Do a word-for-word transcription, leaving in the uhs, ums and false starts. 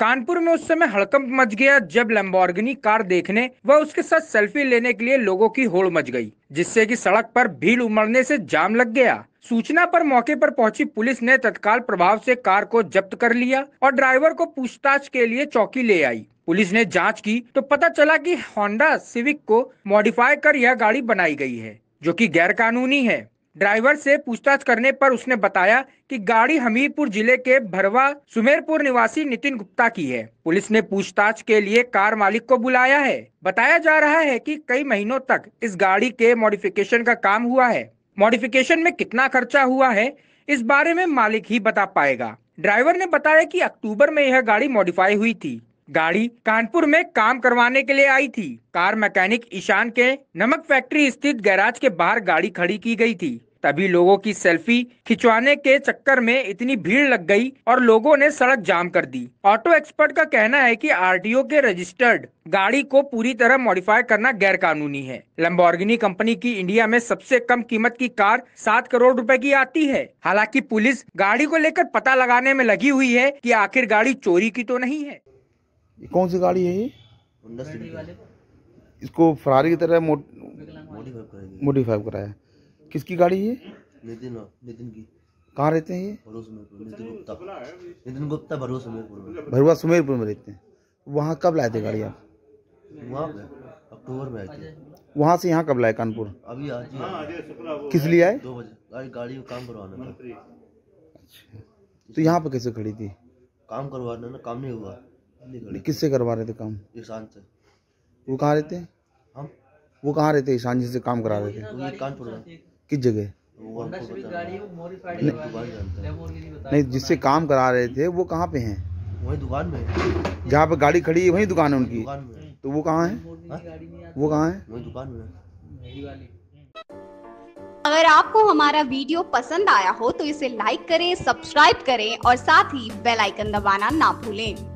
कानपुर में उस समय हड़कंप मच गया जब लैम्बोर्गिनी कार देखने व उसके साथ सेल्फी लेने के लिए लोगों की होड़ मच गई, जिससे कि सड़क पर भीड़ उमड़ने से जाम लग गया। सूचना पर मौके पर पहुंची पुलिस ने तत्काल प्रभाव से कार को जब्त कर लिया और ड्राइवर को पूछताछ के लिए चौकी ले आई। पुलिस ने जांच की तो पता चला कि होंडा सिविक को मॉडिफाई कर यह गाड़ी बनाई गई है, जो कि गैरकानूनी है। ड्राइवर से पूछताछ करने पर उसने बताया कि गाड़ी हमीरपुर जिले के भरवा सुमेरपुर निवासी नितिन गुप्ता की है। पुलिस ने पूछताछ के लिए कार मालिक को बुलाया है। बताया जा रहा है कि कई महीनों तक इस गाड़ी के मॉडिफिकेशन का काम हुआ है। मॉडिफिकेशन में कितना खर्चा हुआ है इस बारे में मालिक ही बता पाएगा। ड्राइवर ने बताया कि अक्टूबर में यह गाड़ी मॉडिफाई हुई थी। गाड़ी कानपुर में काम करवाने के लिए आई थी। कार मैकेनिक ईशान के नमक फैक्ट्री स्थित गैराज के बाहर गाड़ी खड़ी की गई थी। तभी लोगों की सेल्फी खिंचवाने के चक्कर में इतनी भीड़ लग गई और लोगों ने सड़क जाम कर दी। ऑटो एक्सपर्ट का कहना है कि आरटीओ के रजिस्टर्ड गाड़ी को पूरी तरह मॉडिफाई करना गैरकानूनी है। लैम्बोर्गिनी कंपनी की इंडिया में सबसे कम कीमत की कार सात करोड़ रुपए की आती है। हालांकि पुलिस गाड़ी को लेकर पता लगाने में लगी हुई है कि आखिर गाड़ी चोरी की तो नहीं है। कौन सी गाड़ी है ये? इसको फरारी की तरह मॉडिफाई कराया। किसकी गाड़ी है? नितिन नितिन की। कहाँ रहते हैं ये? नितिन गुप्ता नितिन गुप्ता भरवा सुमेरपुर भरवा सुमेरपुर में रहते हैं। वहाँ कब लाए थे गाड़ी आप? वहाँ अक्टूबर में आए थे। वहाँ से यहाँ कब लाए कानपुर? अभी आज ही। किस लिए आए? दो बजे गाड़ी काम करवाना था। अच्छा, तो यहाँ पर कैसे खड़ी थी? काम करवाना ना, काम नहीं हुआ। किससे करवा रहे थे काम? ईशान से। वो कहाँ रहते हैं? हम वो कहाँ रहते हैं? ईशान जी से काम करा रहे थे। कानपुर में किस जगह? नहीं, जिससे काम करा रहे थे वो कहाँ पे हैं? वही दुकान में है। जहाँ पे गाड़ी खड़ी है वही दुकान है उनकी। तो वो कहाँ है? वो कहाँ है? वही दुकान में। अगर आपको हमारा वीडियो पसंद आया हो तो इसे लाइक करें, सब्सक्राइब करें और साथ ही बेल आइकन दबाना ना भूलें।